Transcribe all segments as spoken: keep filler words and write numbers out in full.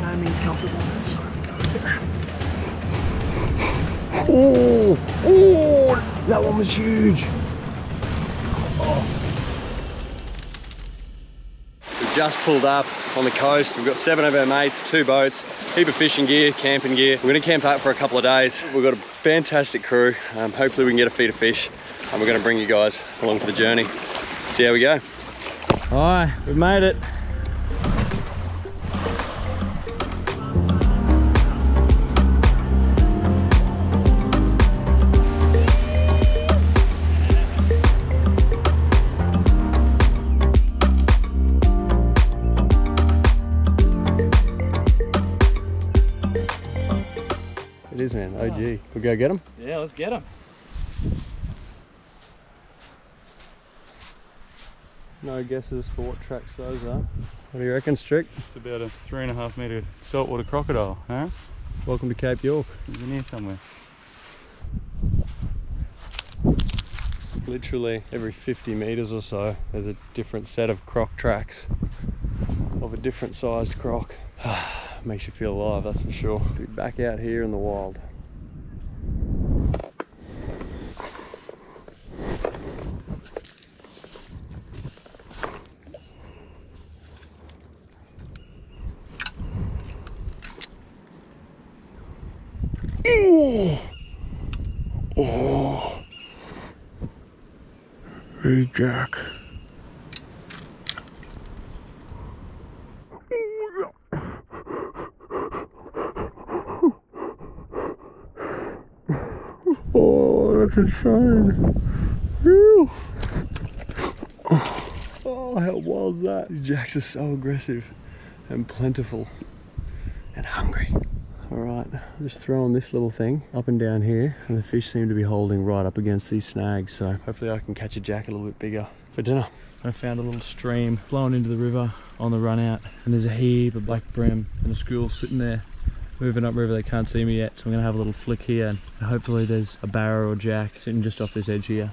by no means comfortable. So we go there. Ooh, ooh, that one was huge. We've just pulled up on the coast. We've got seven of our mates, two boats, heap of fishing gear, camping gear. We're gonna camp out for a couple of days. We've got a fantastic crew. Um, hopefully we can get a feed of fish, and we're gonna bring you guys along for the journey. See how we go. All right, we've made it. It is, man. O G. We'll go get them? Yeah, let's get them. No guesses for what tracks those are. What do you reckon, Strick? It's about a three and a half metre saltwater crocodile, huh? Welcome to Cape York. It's in here somewhere. Literally every fifty metres or so, there's a different set of croc tracks of a different sized croc. Makes you feel alive, that's for sure. We'll be back out here in the wild. Oh, hey Jack. Oh, that's insane. Whew. Oh, how wild's that? These jacks are so aggressive and plentiful and hungry. Alright, I'm just throwing this little thing up and down here, and the fish seem to be holding right up against these snags, so hopefully I can catch a jack a little bit bigger for dinner. I found a little stream flowing into the river on the run out, and there's a heap of black bream and a school sitting there moving upriver. They can't see me yet, so I'm gonna have a little flick here, and hopefully there's a barra or jack sitting just off this edge here.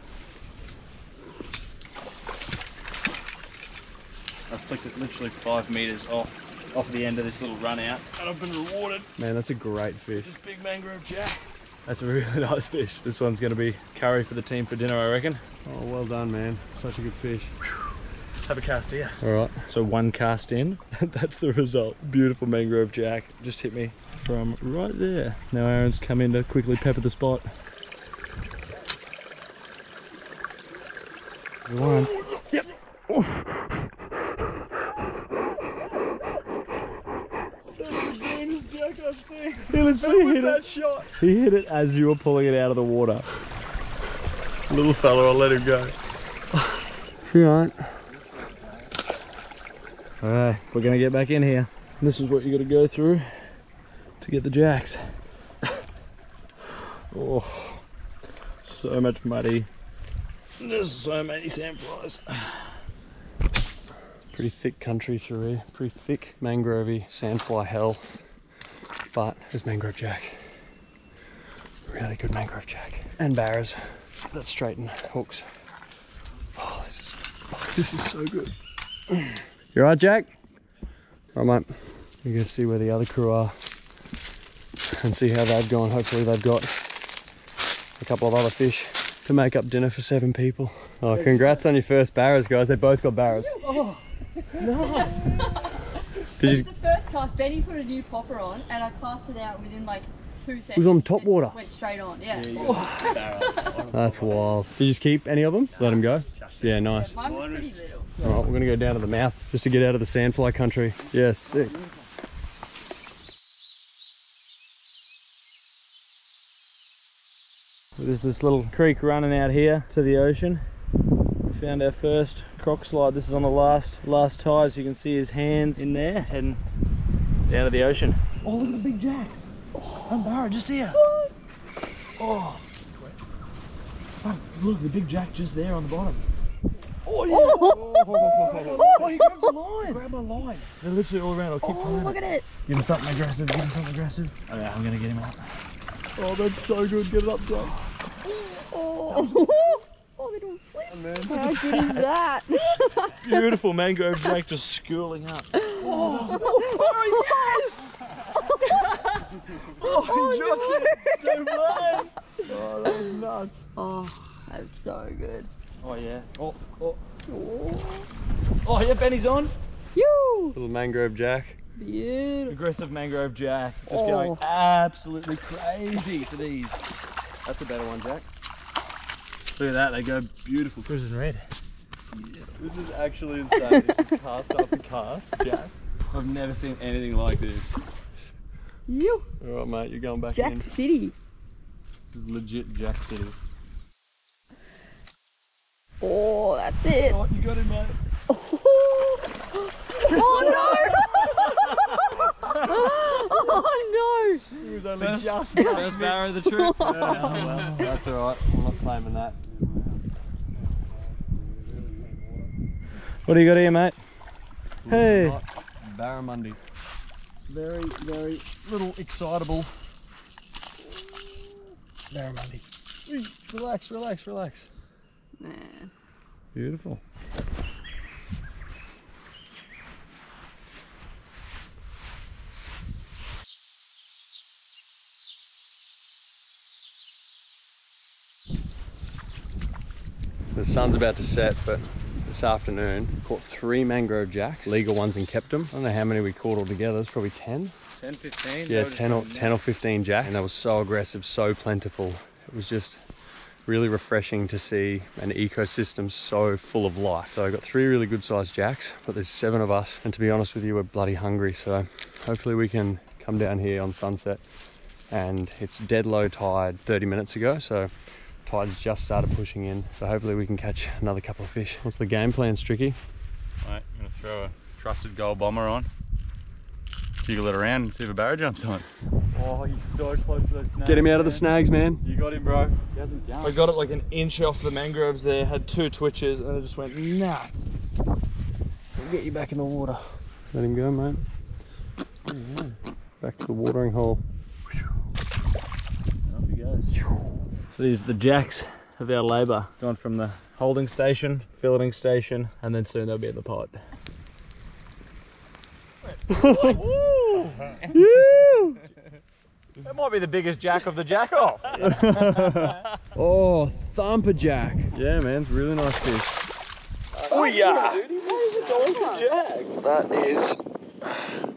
I flicked it literally five meters off off the end of this little run out, and I've been rewarded. Man, that's a great fish. This big mangrove jack. That's a really nice fish. This one's gonna be curry for the team for dinner, I reckon. Oh, well done, man. Such a good fish. Have a cast here. All right, so one cast in, that's the result. Beautiful mangrove jack. Just hit me from right there. Now Aaron's come in to quickly pepper the spot. Good one. Yep. Oh. He literally hit that it. Shot. He hit it as you were pulling it out of the water. Little fella, I let him go. She ain't. All right, we're gonna get back in here. This is what you got to go through to get the jacks. Oh, so much muddy. There's so many sand flies. Pretty thick country through here. Pretty thick mangrovey sandfly hell. But there's mangrove jack, really good mangrove jack, and barras that straighten hooks. Oh, this is, oh, this is so good. You alright, Jack? All right, mate. We're gonna see where the other crew are and see how they've gone. Hopefully they've got a couple of other fish to make up dinner for seven people. Oh, congrats on your first barras, guys. They both got barras. Oh, nice. It's the first cast. Benny put a new popper on, and I cast it out within like two seconds. It was on top water. Went straight on, yeah. yeah oh. That's wild. Did you just keep any of them? No. Let them go? Yeah, nice. Yeah, mine was pretty little. All right, we're gonna go down to the mouth just to get out of the sandfly country. Yeah, sick. There's this little creek running out here to the ocean. Found our first croc slide. This is on the last last tide, so you can see his hands in there heading down to the ocean. Oh, look at the big jacks. Oh, one barra just here. What? Oh. Oh, look, the big jack just there on the bottom. Oh, yeah. Oh, oh, oh, he grabbed the line. Grab my line. They're literally all around. I'll keep pulling. Oh, look at it. Give him something aggressive. Give him something aggressive. Okay, I'm going to get him up. Oh, that's so good. Get it up, Jack. Oh. Oh, they don't flip. Oh, man. How good is that? Beautiful mangrove jack just schooling up. Oh, oh, oh yes! dropped it! One! Oh, that was nuts. Oh, that's so good. Oh, yeah. Oh, oh. Oh, oh yeah, Benny's on. You. Little mangrove jack. Beautiful. Aggressive mangrove jack. Just oh. going absolutely crazy for these. That's a better one, Jack. Look at that, they go beautiful. Crimson red. Yeah, this is actually insane. This is cast after cast, Jack. I've never seen anything like this. You. Alright, mate, you're going back Jack in. Jack City. This is legit Jack City. Oh, that's it. Oh, you got it, mate. Oh, oh no! Oh no! He was only first, just first barrow of the trip. Yeah, well, that's alright, I'm not claiming that. What do you got here, mate? Hey! Barramundi. Very, very little excitable barramundi. Relax, relax, relax. Nah. Beautiful. The sun's about to set, but this afternoon caught three mangrove jacks, legal ones, and kept them. I don't know how many we caught all together. It's probably ten, ten, fifteen. Yeah, ten or, ten or fifteen jacks, and they were so aggressive, so plentiful. It was just really refreshing to see an ecosystem so full of life. So I got three really good sized jacks, but there's seven of us, and to be honest with you, we're bloody hungry. So hopefully we can come down here on sunset, and it's dead low tide thirty minutes ago. So tide's just started pushing in, so hopefully we can catch another couple of fish. What's the game plan, Stricky? Right, I'm gonna throw a trusted gold bomber on, jiggle it around, and see if a barrow jumps on. Oh, he's so close to those snags. Get him out man. of the snags, man. You got him, bro. He hasn't jumped. We got it like an inch off the mangroves there, had two twitches, and it just went nuts. We'll get you back in the water. Let him go, mate. There you go. Back to the watering hole. Up he goes. So these are the jacks of our labour. Gone from the holding station, filleting station, and then soon they'll be in the pot. That might be the biggest jack of the jack off. Oh, thumper jack. Yeah, man, it's a really nice fish. Uh, oh, yeah. Dude, he's a dollar jack. That is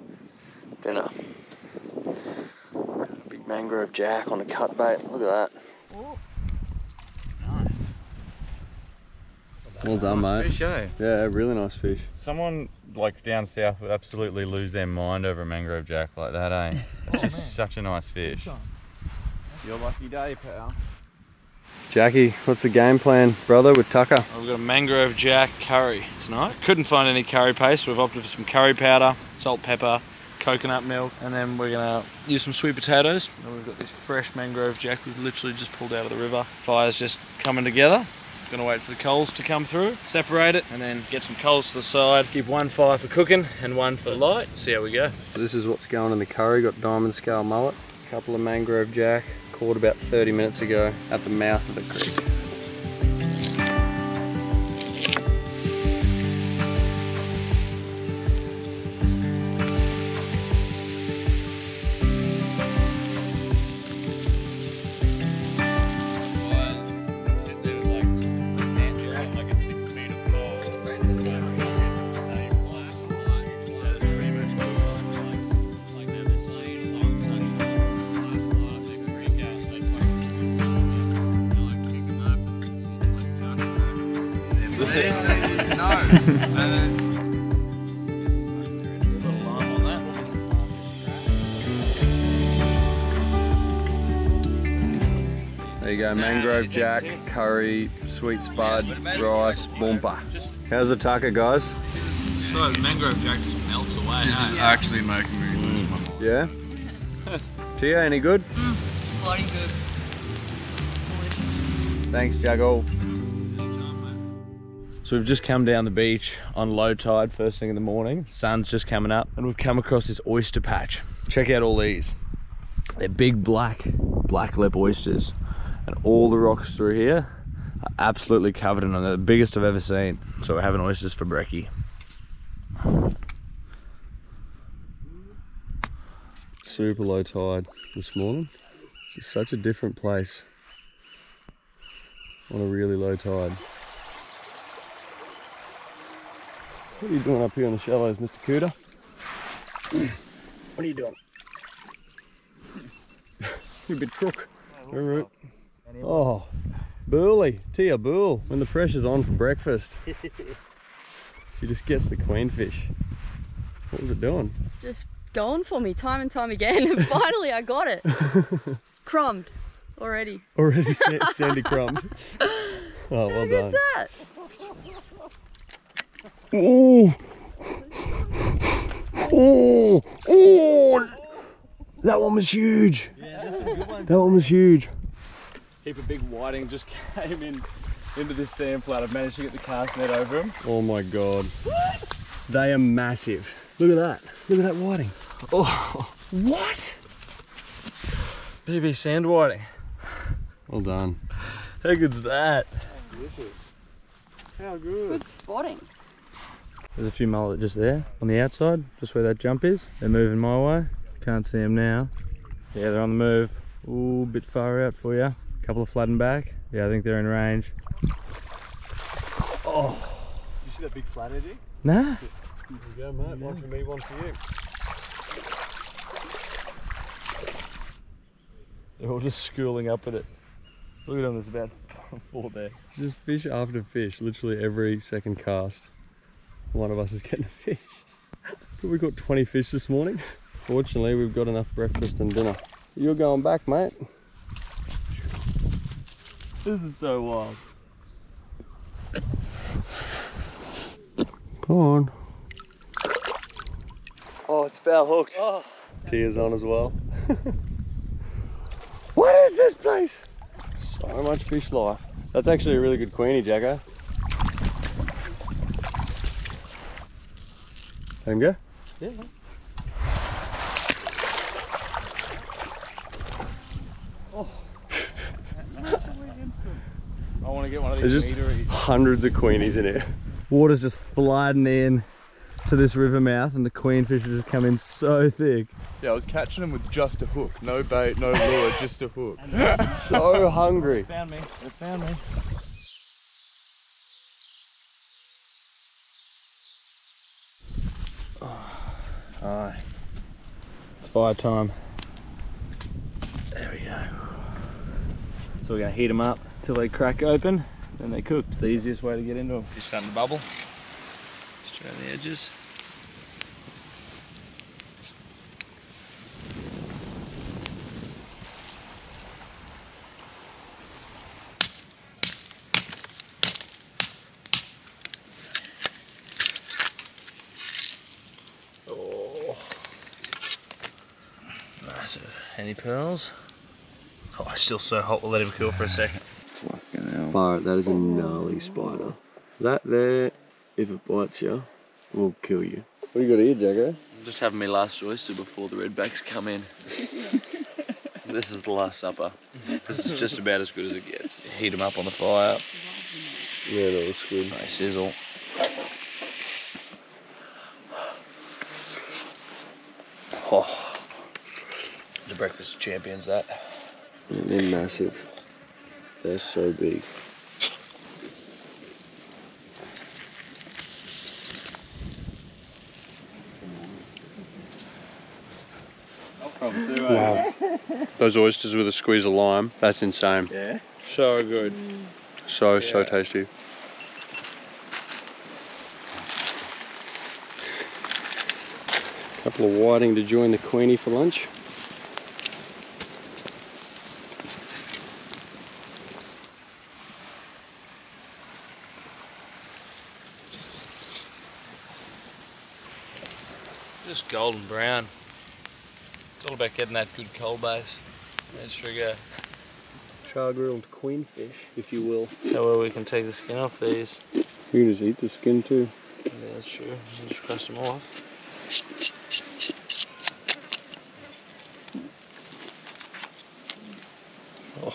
dinner. Big mangrove jack on a cut bait. Look at that. Ooh. Nice. Well done, nice mate. Fish, eh? Yeah, really nice fish. Someone like down south would absolutely lose their mind over a mangrove jack like that, eh? It's just oh, such a nice fish. Your lucky day, pal. Jackie, what's the game plan, brother, with Tucker? Well, we've got a mangrove jack curry tonight. Couldn't find any curry paste, so we've opted for some curry powder, salt, pepper, coconut milk, and then we're gonna use some sweet potatoes. And we've got this fresh mangrove jack we've literally just pulled out of the river. Fire's just coming together. Gonna wait for the coals to come through, separate it, and then get some coals to the side. Keep one fire for cooking and one for light. See how we go. This is what's going in the curry. Got diamond scale mullet, a couple of mangrove jack, caught about thirty minutes ago at the mouth of the creek. There you go, mangrove jack, curry, sweet spud, rice, bumper. How's the tucker, guys? So the mangrove jack just melts away. This is actually making me lose my mind. Yeah? Tia, any good? Mm, bloody good. Thanks, Tiago. So we've just come down the beach on low tide first thing in the morning. Sun's just coming up, and we've come across this oyster patch. Check out all these. They're big black, blacklip oysters. And all the rocks through here are absolutely covered in them. They're the biggest I've ever seen. So we're having oysters for brekkie. Super low tide this morning. Just such a different place on a really low tide. What are you doing up here on the shallows, Mister Cooter? What are you doing? You're a bit crook. All right. Oh, Booley, Tia Bool. When the pressure's on for breakfast, she just gets the queenfish. What was it doing? Just going for me time and time again, and finally I got it. Crumbed already. Already Sandy crumbed. Oh, well done. Look at that. Ooh. Oh, oh, that one was huge. Yeah, that's a good one. That one was huge. Heap of big whiting just came in into this sand flat. I've managed to get the cast net over them. Oh my god. What? They are massive. Look at that. Look at that whiting. Oh, what? B B sand whiting. Well done. How good's that? How good. Good spotting. There's a few mullet just there on the outside, just where that jump is. They're moving my way. Can't see them now. Yeah, they're on the move. Ooh, a bit far out for you. Couple of flooding back. Yeah, I think they're in range. Oh. You see that big flathead here? Nah. Here you go, mate. Yeah. One for me, one for you. They're all just schooling up at it. Look at them, there's about four there. Just fish after fish, literally every second cast. One of us is getting a fish. We got twenty fish this morning. Fortunately, we've got enough breakfast and dinner. You're going back, mate. This is so wild. Come on. Oh, it's foul hooked. Oh. Tia's on as well. What is this place? So much fish life. That's actually a really good queenie, Jacko. Let him go? Yeah. Oh. I want to get one of these. There's just meteries. Hundreds of queenies in here. Water's just flooding in to this river mouth and the queenfish have just come in so thick. Yeah, I was catching them with just a hook. No bait, no lure, just a hook. So hungry. It found me. It found me. Alright, it's fire time. There we go. So we're going to heat them up till they crack open, then they're cooked. It's the easiest way to get into them. Just starting to bubble, just around the edges. Any pearls? Oh, it's still so hot, we'll let him cool for a second. Fucking hell. Fire, that is a gnarly spider. That there, if it bites you, will kill you. What do you got here, Jacko? I'm just having my last oyster before the redbacks come in. This is the last supper. This is just about as good as it gets. You heat them up on the fire. Yeah, that looks good. They sizzle. Oh. The breakfast of champions, that. Yeah, they're massive. They're so big. Wow. Those oysters with a squeeze of lime, that's insane. Yeah. So good. So, yeah. So tasty. Couple of whiting to join the queenie for lunch. Just golden brown. It's all about getting that good coal base. That's we go. Char-grilled queenfish, if you will. So well we can take the skin off these. You can just eat the skin too. Yeah, that's true. We'll just cross them off. Oh.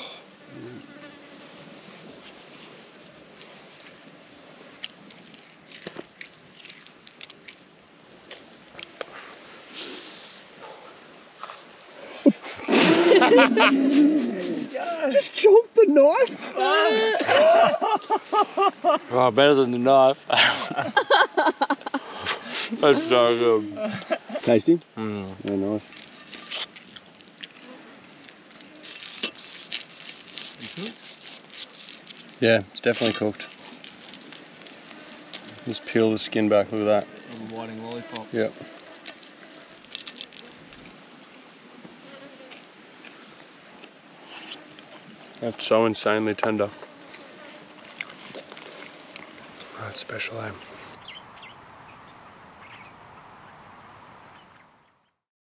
Just chomped the knife. Oh, oh, better than the knife. That's so good. Tasty? Mm. Oh, nice. Yeah, it's definitely cooked. Let's peel the skin back, look at that. Little whiting lollipop. Yep. That's so insanely tender. That's special, eh?